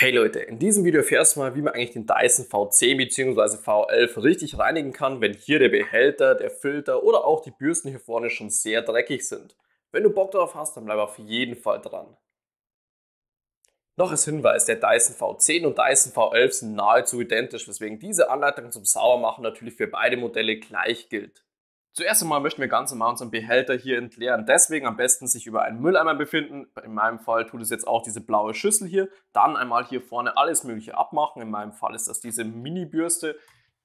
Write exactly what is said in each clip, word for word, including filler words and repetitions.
Hey Leute, in diesem Video erfährst du mal, wie man eigentlich den Dyson V zehn bzw. V elf richtig reinigen kann, wenn hier der Behälter, der Filter oder auch die Bürsten hier vorne schon sehr dreckig sind. Wenn du Bock darauf hast, dann bleib auf jeden Fall dran. Noch als Hinweis, der Dyson V zehn und Dyson V elf sind nahezu identisch, weswegen diese Anleitung zum Saubermachen natürlich für beide Modelle gleich gilt. Zuerst einmal möchten wir ganz normal unseren Behälter hier entleeren, deswegen am besten sich über einen Mülleimer befinden. In meinem Fall tut es jetzt auch diese blaue Schüssel hier. Dann einmal hier vorne alles mögliche abmachen, in meinem Fall ist das diese Mini-Bürste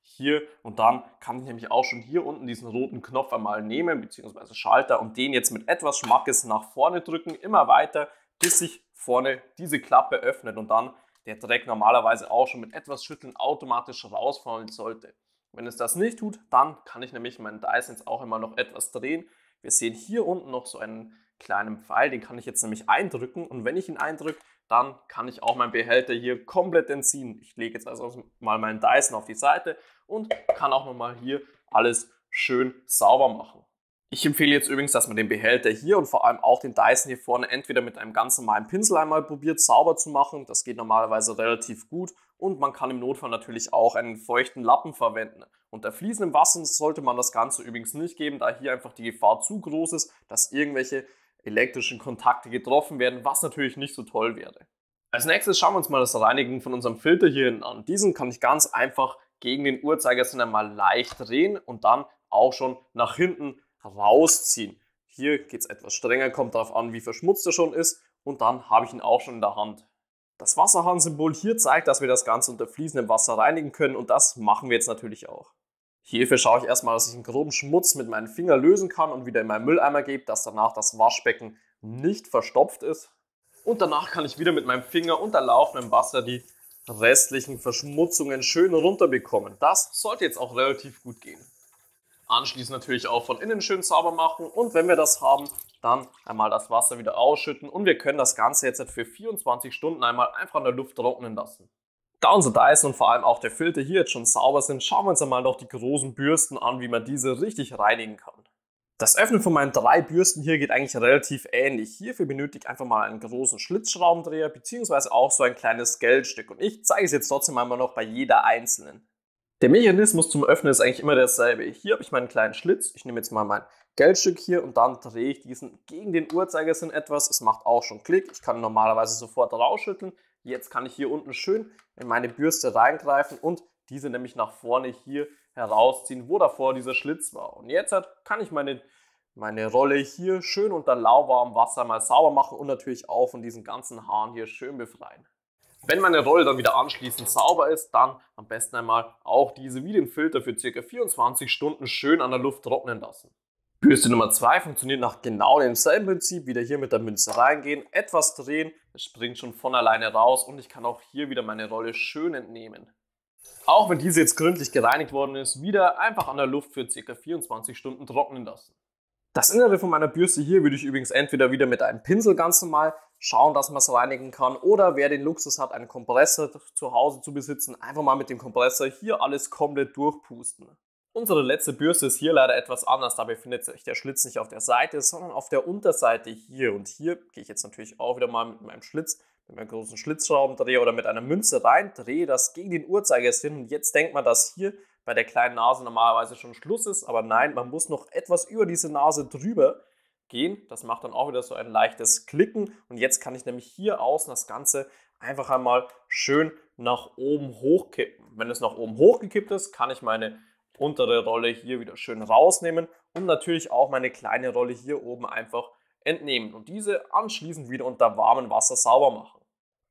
hier. Und dann kann ich nämlich auch schon hier unten diesen roten Knopf einmal nehmen, beziehungsweise Schalter, und den jetzt mit etwas Schmackes nach vorne drücken, immer weiter, bis sich vorne diese Klappe öffnet und dann der Dreck normalerweise auch schon mit etwas Schütteln automatisch rausfallen sollte. Wenn es das nicht tut, dann kann ich nämlich meinen Dyson jetzt auch immer noch etwas drehen. Wir sehen hier unten noch so einen kleinen Pfeil, den kann ich jetzt nämlich eindrücken. Und wenn ich ihn eindrücke, dann kann ich auch meinen Behälter hier komplett entziehen. Ich lege jetzt also mal meinen Dyson auf die Seite und kann auch nochmal hier alles schön sauber machen. Ich empfehle jetzt übrigens, dass man den Behälter hier und vor allem auch den Dyson hier vorne entweder mit einem ganz normalen Pinsel einmal probiert, sauber zu machen. Das geht normalerweise relativ gut. Und man kann im Notfall natürlich auch einen feuchten Lappen verwenden. Unter fließendem Wasser sollte man das Ganze übrigens nicht geben, da hier einfach die Gefahr zu groß ist, dass irgendwelche elektrischen Kontakte getroffen werden, was natürlich nicht so toll wäre. Als nächstes schauen wir uns mal das Reinigen von unserem Filter hier hinten an. Diesen kann ich ganz einfach gegen den Uhrzeigersinn einmal leicht drehen und dann auch schon nach hinten rausziehen. Hier geht es etwas strenger, kommt darauf an, wie verschmutzt er schon ist, und dann habe ich ihn auch schon in der Hand. Das Wasserhahn-Symbol hier zeigt, dass wir das Ganze unter fließendem Wasser reinigen können, und das machen wir jetzt natürlich auch. Hierfür schaue ich erstmal, dass ich einen groben Schmutz mit meinen Fingern lösen kann und wieder in meinen Mülleimer gebe, dass danach das Waschbecken nicht verstopft ist. Und danach kann ich wieder mit meinem Finger unter laufendem Wasser die restlichen Verschmutzungen schön runterbekommen. Das sollte jetzt auch relativ gut gehen. Anschließend natürlich auch von innen schön sauber machen, und wenn wir das haben, dann einmal das Wasser wieder ausschütten, und wir können das Ganze jetzt für vierundzwanzig Stunden einmal einfach in der Luft trocknen lassen. Da unser Dyson und vor allem auch der Filter hier jetzt schon sauber sind, schauen wir uns einmal noch die großen Bürsten an, wie man diese richtig reinigen kann. Das Öffnen von meinen drei Bürsten hier geht eigentlich relativ ähnlich. Hierfür benötigt einfach mal einen großen Schlitzschraubendreher bzw. auch so ein kleines Geldstück, und ich zeige es jetzt trotzdem einmal noch bei jeder einzelnen. Der Mechanismus zum Öffnen ist eigentlich immer derselbe. Hier habe ich meinen kleinen Schlitz, ich nehme jetzt mal mein Geldstück hier und dann drehe ich diesen gegen den Uhrzeigersinn etwas. Es macht auch schon Klick, ich kann normalerweise sofort rausschütteln. Jetzt kann ich hier unten schön in meine Bürste reingreifen und diese nämlich nach vorne hier herausziehen, wo davor dieser Schlitz war. Und jetzt kann ich meine, meine Rolle hier schön unter lauwarmem Wasser mal sauber machen und natürlich auch von diesen ganzen Haaren hier schön befreien. Wenn meine Rolle dann wieder anschließend sauber ist, dann am besten einmal auch diese wie den Filter für ca. vierundzwanzig Stunden schön an der Luft trocknen lassen. Bürste Nummer zwei funktioniert nach genau demselben Prinzip. Wieder hier mit der Münze reingehen, etwas drehen, es springt schon von alleine raus, und ich kann auch hier wieder meine Rolle schön entnehmen. Auch wenn diese jetzt gründlich gereinigt worden ist, wieder einfach an der Luft für ca. vierundzwanzig Stunden trocknen lassen. Das Innere von meiner Bürste hier würde ich übrigens entweder wieder mit einem Pinsel ganz normal schauen, dass man es reinigen kann, oder wer den Luxus hat, einen Kompressor zu Hause zu besitzen, einfach mal mit dem Kompressor hier alles komplett durchpusten. Unsere letzte Bürste ist hier leider etwas anders, da befindet sich der Schlitz nicht auf der Seite, sondern auf der Unterseite hier. Und hier gehe ich jetzt natürlich auch wieder mal mit meinem Schlitz, mit meinem großen Schlitzschraubendreher oder mit einer Münze rein, drehe das gegen den Uhrzeigersinn, und jetzt denkt man, dass hier bei der kleinen Nase normalerweise schon Schluss ist, aber nein, man muss noch etwas über diese Nase drüber gehen. Das macht dann auch wieder so ein leichtes Klicken, und jetzt kann ich nämlich hier außen das Ganze einfach einmal schön nach oben hochkippen. Wenn es nach oben hochgekippt ist, kann ich meine untere Rolle hier wieder schön rausnehmen und natürlich auch meine kleine Rolle hier oben einfach entnehmen und diese anschließend wieder unter warmem Wasser sauber machen.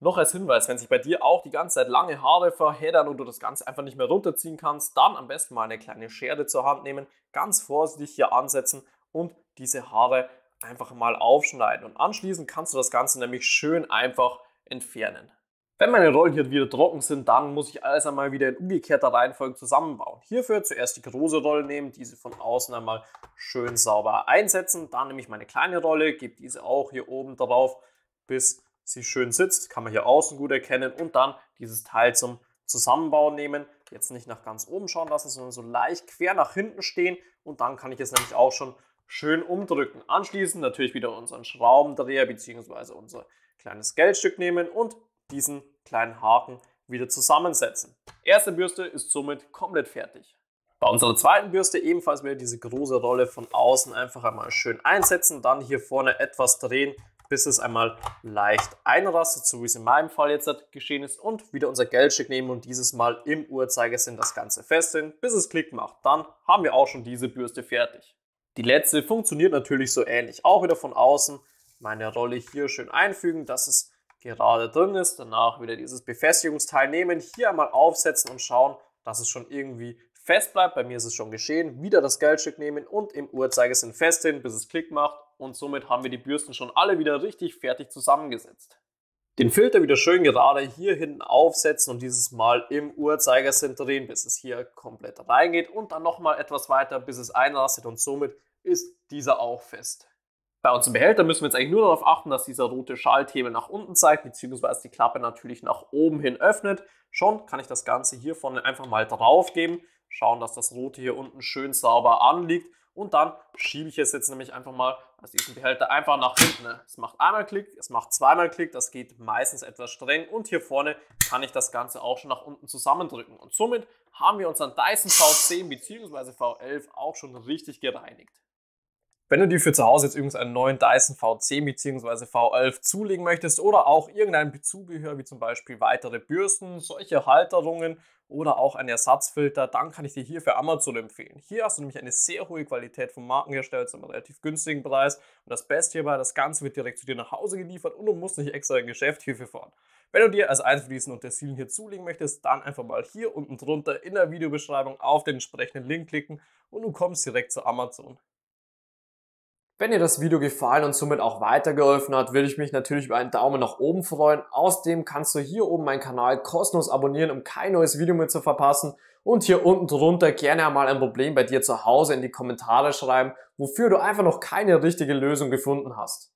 Noch als Hinweis, wenn sich bei dir auch die ganze Zeit lange Haare verheddern und du das Ganze einfach nicht mehr runterziehen kannst, dann am besten mal eine kleine Schere zur Hand nehmen, ganz vorsichtig hier ansetzen und diese Haare einfach mal aufschneiden. Und anschließend kannst du das Ganze nämlich schön einfach entfernen. Wenn meine Rollen hier wieder trocken sind, dann muss ich alles einmal wieder in umgekehrter Reihenfolge zusammenbauen. Hierfür zuerst die große Rolle nehmen, diese von außen einmal schön sauber einsetzen. Dann nehme ich meine kleine Rolle, gebe diese auch hier oben drauf, bis sie schön sitzt, kann man hier außen gut erkennen, und dann dieses Teil zum Zusammenbauen nehmen. Jetzt nicht nach ganz oben schauen lassen, sondern so leicht quer nach hinten stehen, und dann kann ich es nämlich auch schon schön umdrücken. Anschließend natürlich wieder unseren Schraubendreher bzw. unser kleines Geldstück nehmen und diesen kleinen Haken wieder zusammensetzen. Erste Bürste ist somit komplett fertig. Bei unserer zweiten Bürste ebenfalls wieder diese große Rolle von außen einfach einmal schön einsetzen, dann hier vorne etwas drehen, bis es einmal leicht einrastet, so wie es in meinem Fall jetzt geschehen ist, und wieder unser Geldstück nehmen und dieses Mal im Uhrzeigersinn das Ganze festziehen, bis es Klick macht. Dann haben wir auch schon diese Bürste fertig. Die letzte funktioniert natürlich so ähnlich, auch wieder von außen meine Rolle hier schön einfügen, dass es gerade drin ist, danach wieder dieses Befestigungsteil nehmen, hier einmal aufsetzen und schauen, dass es schon irgendwie fest bleibt, bei mir ist es schon geschehen, wieder das Geldstück nehmen und im Uhrzeigersinn festziehen, bis es Klick macht, und somit haben wir die Bürsten schon alle wieder richtig fertig zusammengesetzt. Den Filter wieder schön gerade hier hinten aufsetzen und dieses Mal im Uhrzeigersinn drehen, bis es hier komplett reingeht und dann nochmal etwas weiter, bis es einrastet, und somit ist dieser auch fest. Bei unserem Behälter müssen wir jetzt eigentlich nur darauf achten, dass dieser rote Schalthebel nach unten zeigt, beziehungsweise die Klappe natürlich nach oben hin öffnet. Schon kann ich das Ganze hier vorne einfach mal drauf geben. Schauen, dass das Rote hier unten schön sauber anliegt, und dann schiebe ich es jetzt nämlich einfach mal aus diesem Behälter einfach nach hinten. Es macht einmal Klick, es macht zweimal Klick, das geht meistens etwas streng, und hier vorne kann ich das Ganze auch schon nach unten zusammendrücken, und somit haben wir unseren Dyson V zehn bzw. V elf auch schon richtig gereinigt. Wenn du dir für zu Hause jetzt übrigens einen neuen Dyson V zehn bzw. V elf zulegen möchtest oder auch irgendein Zubehör wie zum Beispiel weitere Bürsten, solche Halterungen oder auch einen Ersatzfilter, dann kann ich dir hier für Amazon empfehlen. Hier hast du nämlich eine sehr hohe Qualität von Markenherstellern zu einem relativ günstigen Preis, und das Beste hierbei, das Ganze wird direkt zu dir nach Hause geliefert und du musst nicht extra in ein Geschäft hierfür fahren. Wenn du dir also eins von diesen Utensilien hier zulegen möchtest, dann einfach mal hier unten drunter in der Videobeschreibung auf den entsprechenden Link klicken und du kommst direkt zu Amazon. Wenn dir das Video gefallen und somit auch weitergeholfen hat, würde ich mich natürlich über einen Daumen nach oben freuen. Außerdem kannst du hier oben meinen Kanal kostenlos abonnieren, um kein neues Video mehr zu verpassen. Und hier unten drunter gerne einmal ein Problem bei dir zu Hause in die Kommentare schreiben, wofür du einfach noch keine richtige Lösung gefunden hast.